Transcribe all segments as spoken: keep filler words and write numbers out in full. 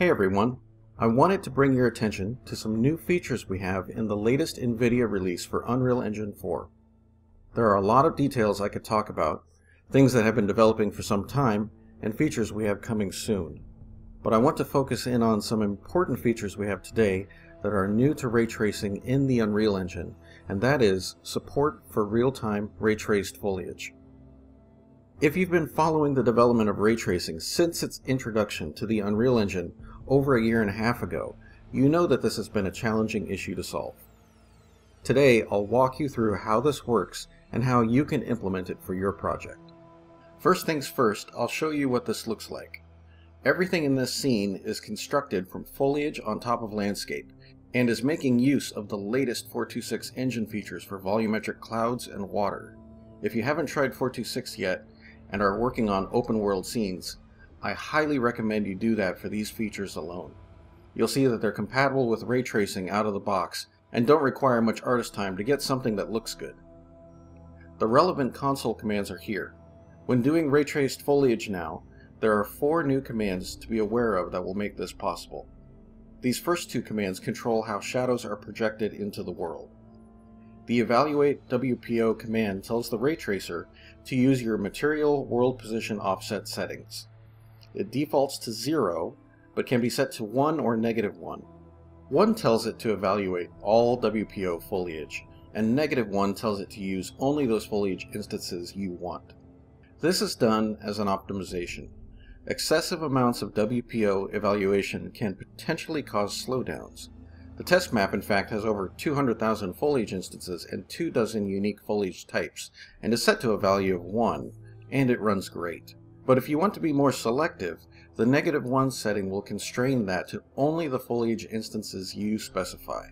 Hey everyone, I wanted to bring your attention to some new features we have in the latest NVIDIA release for Unreal Engine four. There are a lot of details I could talk about, things that have been developing for some time, and features we have coming soon. But I want to focus in on some important features we have today that are new to ray tracing in the Unreal Engine, and that is support for real-time ray-traced foliage. If you've been following the development of ray tracing since its introduction to the Unreal Engine over a year and a half ago, you know that this has been a challenging issue to solve. Today, I'll walk you through how this works and how you can implement it for your project. First things first, I'll show you what this looks like. Everything in this scene is constructed from foliage on top of landscape and is making use of the latest four twenty-six engine features for volumetric clouds and water. If you haven't tried four twenty-six yet, and are working on open world scenes, I highly recommend you do that for these features alone. You'll see that they're compatible with ray tracing out of the box and don't require much artist time to get something that looks good. The relevant console commands are here. When doing ray traced foliage now, there are four new commands to be aware of that will make this possible. These first two commands control how shadows are projected into the world. The Evaluate W P O command tells the ray tracer to use your material world position offset settings. It defaults to zero, but can be set to one or negative one. one tells it to evaluate all W P O foliage, and negative one tells it to use only those foliage instances you want. This is done as an optimization. Excessive amounts of W P O evaluation can potentially cause slowdowns. The test map, in fact, has over two hundred thousand foliage instances and two dozen unique foliage types, and is set to a value of one, and it runs great. But if you want to be more selective, the negative one setting will constrain that to only the foliage instances you specify.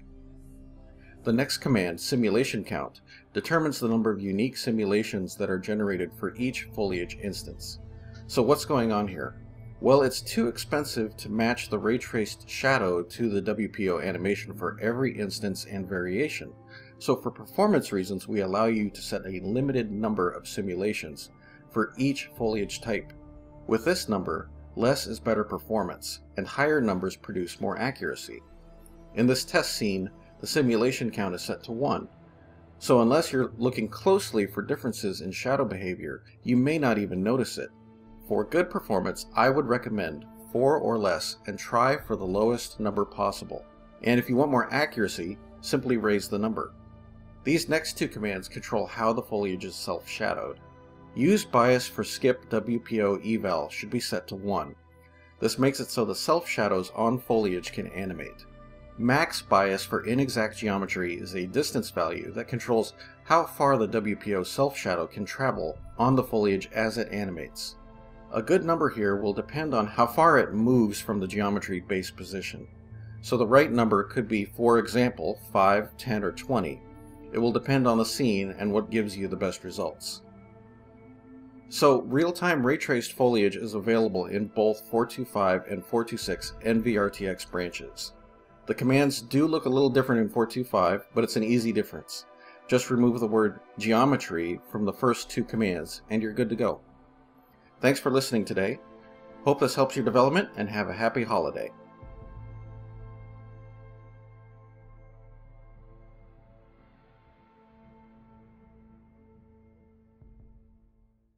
The next command, Simulation Count, determines the number of unique simulations that are generated for each foliage instance. So what's going on here? Well, it's too expensive to match the ray-traced shadow to the W P O animation for every instance and variation, so for performance reasons we allow you to set a limited number of simulations for each foliage type. With this number, less is better performance, and higher numbers produce more accuracy. In this test scene, the simulation count is set to one, so unless you're looking closely for differences in shadow behavior, you may not even notice it. For good performance, I would recommend four or less and try for the lowest number possible. And if you want more accuracy, simply raise the number. These next two commands control how the foliage is self-shadowed. UseBiasForSkipWPOEval should be set to one. This makes it so the self-shadows on foliage can animate. MaxBiasForInExactGeometry is a distance value that controls how far the W P O self-shadow can travel on the foliage as it animates. A good number here will depend on how far it moves from the geometry base position. So the right number could be, for example, five, ten, or twenty. It will depend on the scene and what gives you the best results. So real-time ray-traced foliage is available in both four twenty-five and four twenty-six N V R T X branches. The commands do look a little different in four twenty-five, but it's an easy difference. Just remove the word geometry from the first two commands and you're good to go. Thanks for listening today. Hope this helps your development, and have a happy holiday.